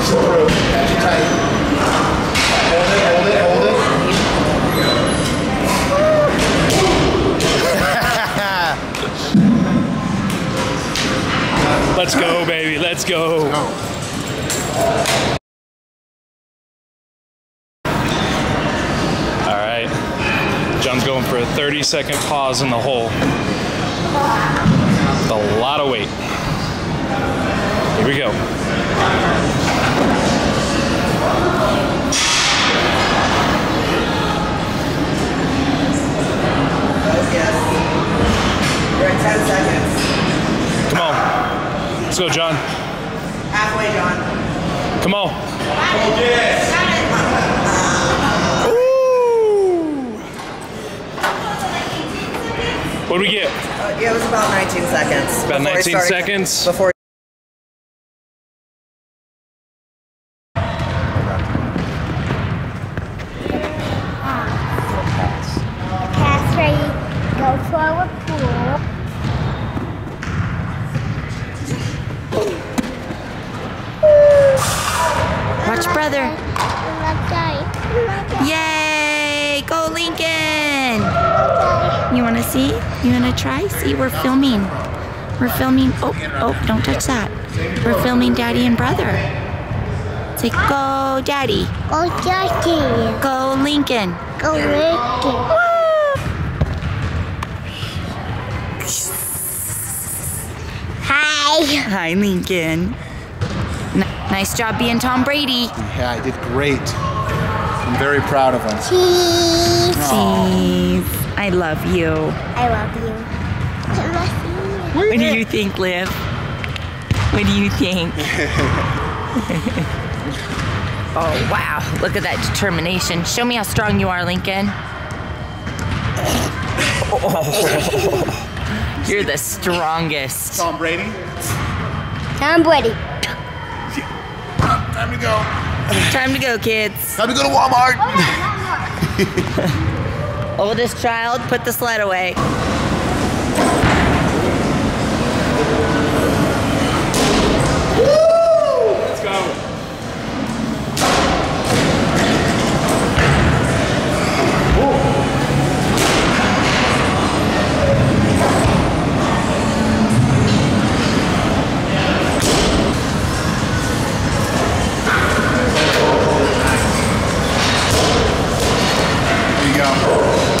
It's still broken. Catch it tight. Hold it, hold it, hold it. Let's go, baby. Let's go. Let's go. John's going for a 30-second pause in the hole. That's a lot of weight. Here we go. Yes. You're at 10 seconds. Come on. Let's go, John. Halfway, John. Come on. Yes. What do we get? Yeah, it was about 19 seconds. About 19 seconds? Before. Pass ready, go for a pool. Watch brother. Yay! Go Lincoln! You wanna see? You wanna try? See, we're filming. We're filming. Oh, oh, don't touch that. We're filming daddy and brother. Say, go daddy. Go daddy. Go Lincoln. Go Lincoln. Woo! Hi. Hi, Lincoln. Nice job being Tom Brady. Yeah, I did great. I'm very proud of him. Cheese. Cheese. I love you. I love you. I love you. What do you think, Liv? What do you think? Oh, wow. Look at that determination. Show me how strong you are, Lincoln. Oh, you're the strongest. Tom Brady? Tom Brady. Time to go. Time to go, kids. Time to go to Walmart. Walmart. Oldest child, put the sled away. Woo! Let's go. There you go.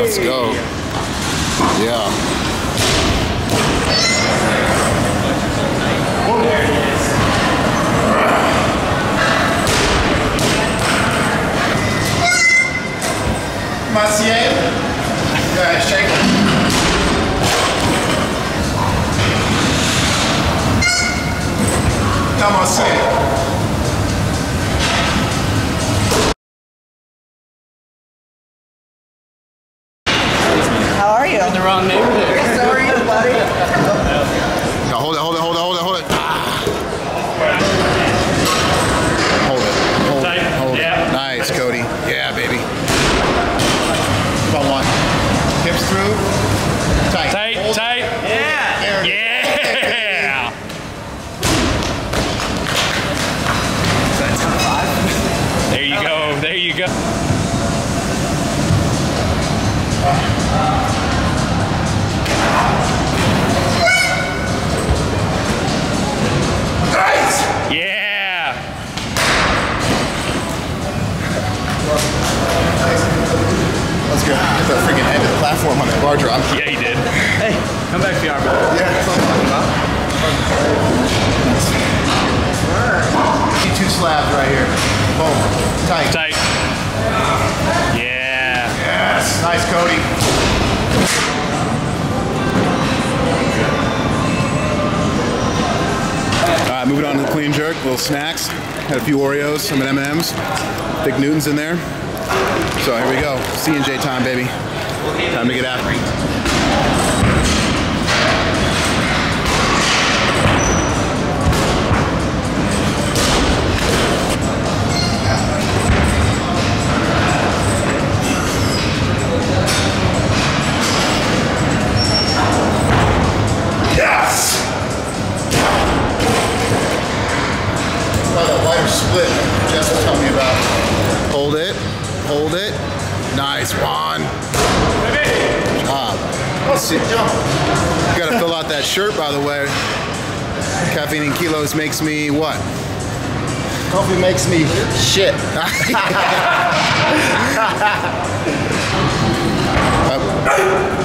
Let's go. Yeah. Maciel. Guys, shake it. Come on, Maciel. Moving on to the clean jerk, little snacks. Had a few Oreos, some M&M's. Big Newton's in there. So here we go. C&J time, baby. Time to get after it. Hold it. Nice, Juan. Good job. Let's see. You gotta fill out that shirt, by the way. Caffeine in kilos makes me what? Coffee makes me shit.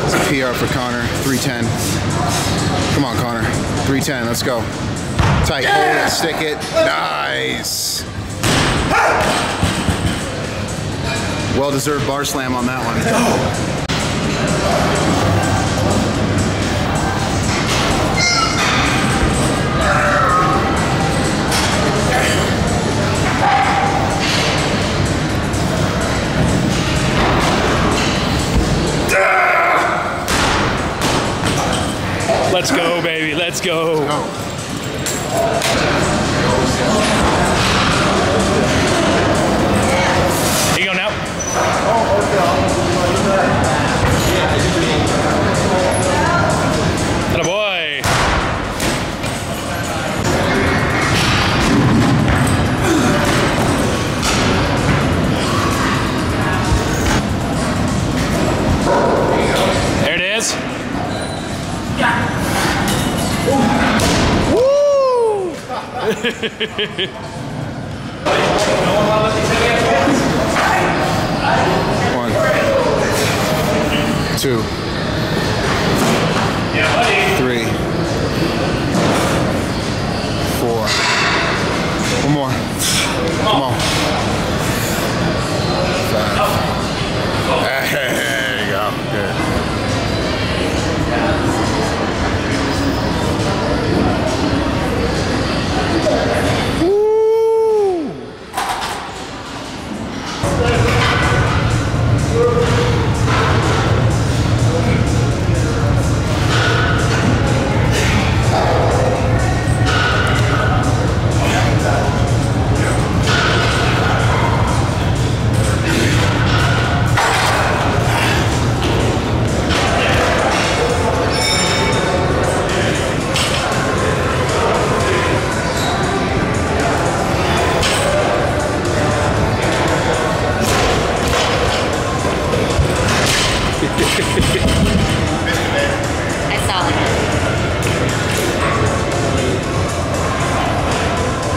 It's a PR for Connor. 310. Come on, Connor. 310. Let's go. Tight. Yeah. Hold it. Stick it. Nice. Well-deserved bar slam on that one. Go. Let's go, baby. Let's go. Here you go now. Atta boy. There it is. Yeah. One, two, three, four. One more. Come on. Five. There you go. Good. Woo!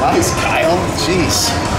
Nice, Kyle. Jeez.